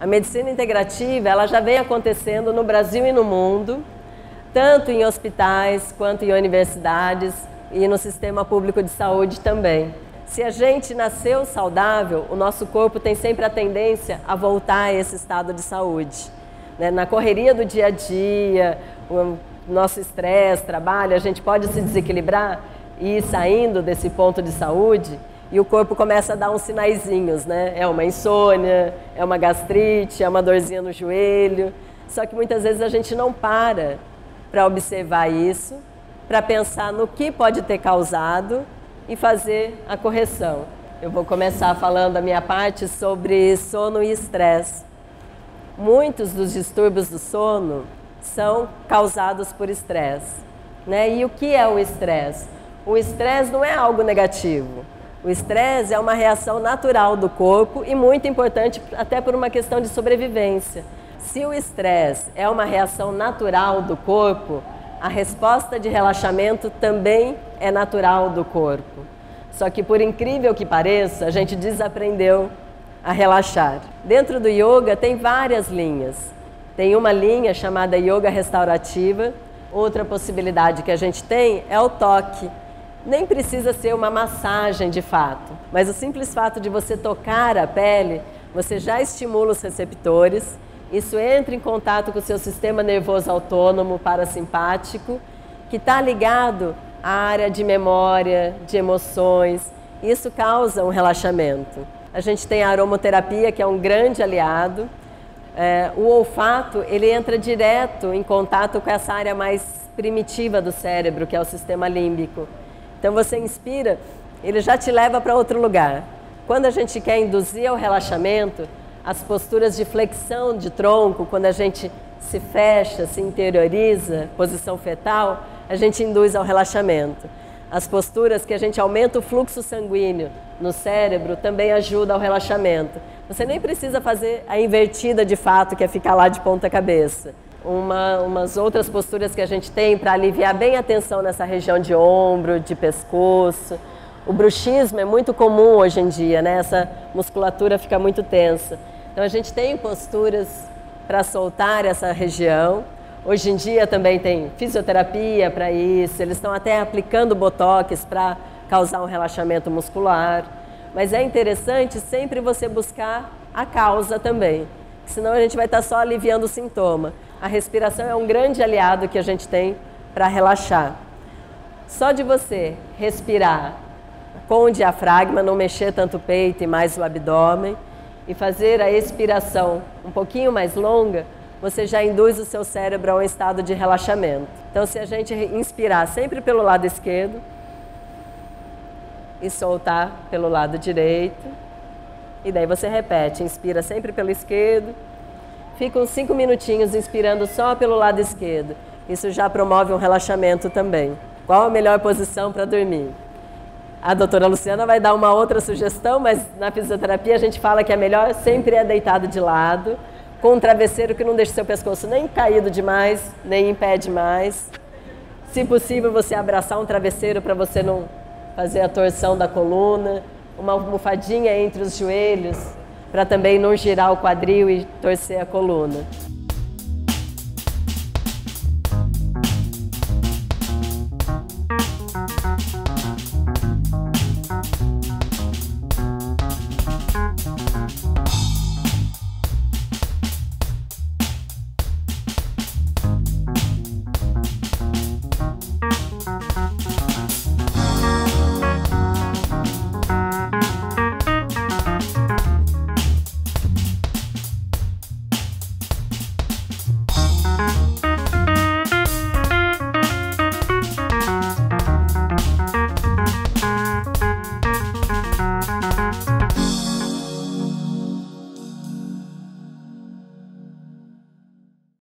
A medicina integrativa, ela já vem acontecendo no Brasil e no mundo, tanto em hospitais quanto em universidades e no sistema público de saúde também. Se a gente nasceu saudável, o nosso corpo tem sempre a tendência a voltar a esse estado de saúde. Na correria do dia a dia, o nosso estresse, trabalho, a gente pode se desequilibrar e ir saindo desse ponto de saúde e o corpo começa a dar uns sinaizinhos, né? É uma insônia, é uma gastrite, é uma dorzinha no joelho. Só que muitas vezes a gente não para observar isso, para pensar no que pode ter causado e fazer a correção. Eu vou começar falando a minha parte sobre sono e estresse. Muitos dos distúrbios do sono são causados por estresse, né? E o que é o estresse? O estresse não é algo negativo. O estresse é uma reação natural do corpo e muito importante até por uma questão de sobrevivência. Se o estresse é uma reação natural do corpo, a resposta de relaxamento também é natural do corpo. Só que, por incrível que pareça, a gente desaprendeu a relaxar. Dentro do yoga tem várias linhas. Tem uma linha chamada yoga restaurativa. Outra possibilidade que a gente tem é o toque. Nem precisa ser uma massagem de fato, mas o simples fato de você tocar a pele, você já estimula os receptores. Isso entra em contato com o seu sistema nervoso autônomo parasimpático, que está ligado à área de memória, de emoções. Isso causa um relaxamento. A gente tem a aromoterapia, que é um grande aliado. O olfato, ele entra direto em contato com essa área mais primitiva do cérebro, que é o sistema límbico. Então você inspira, ele já te leva para outro lugar. Quando a gente quer induzir ao relaxamento, as posturas de flexão de tronco, quando a gente se fecha, se interioriza, posição fetal, a gente induz ao relaxamento. As posturas que a gente aumenta o fluxo sanguíneo no cérebro também ajuda ao relaxamento. Você nem precisa fazer a invertida de fato, que é ficar lá de ponta cabeça. Umas outras posturas que a gente tem para aliviar bem a tensão nessa região de ombro, de pescoço. O bruxismo é muito comum hoje em dia, né? Essa musculatura fica muito tensa. Então, a gente tem posturas para soltar essa região. Hoje em dia também tem fisioterapia para isso. Eles estão até aplicando botox para causar um relaxamento muscular. Mas é interessante sempre você buscar a causa também. Senão a gente vai estar só aliviando o sintoma. A respiração é um grande aliado que a gente tem para relaxar. Só de você respirar com o diafragma, não mexer tanto o peito e mais o abdômen, e fazer a expiração um pouquinho mais longa, você já induz o seu cérebro a um estado de relaxamento. Então, se a gente inspirar sempre pelo lado esquerdo e soltar pelo lado direito, e daí você repete, inspira sempre pelo esquerdo, fica uns 5 minutinhos inspirando só pelo lado esquerdo. Isso já promove um relaxamento também. Qual a melhor posição para dormir? A doutora Luciana vai dar uma outra sugestão, mas na fisioterapia a gente fala que a melhor sempre é deitado de lado, com um travesseiro que não deixa o seu pescoço nem caído demais, nem em pé demais. Se possível, você abraçar um travesseiro para você não fazer a torção da coluna, uma almofadinha entre os joelhos para também não girar o quadril e torcer a coluna.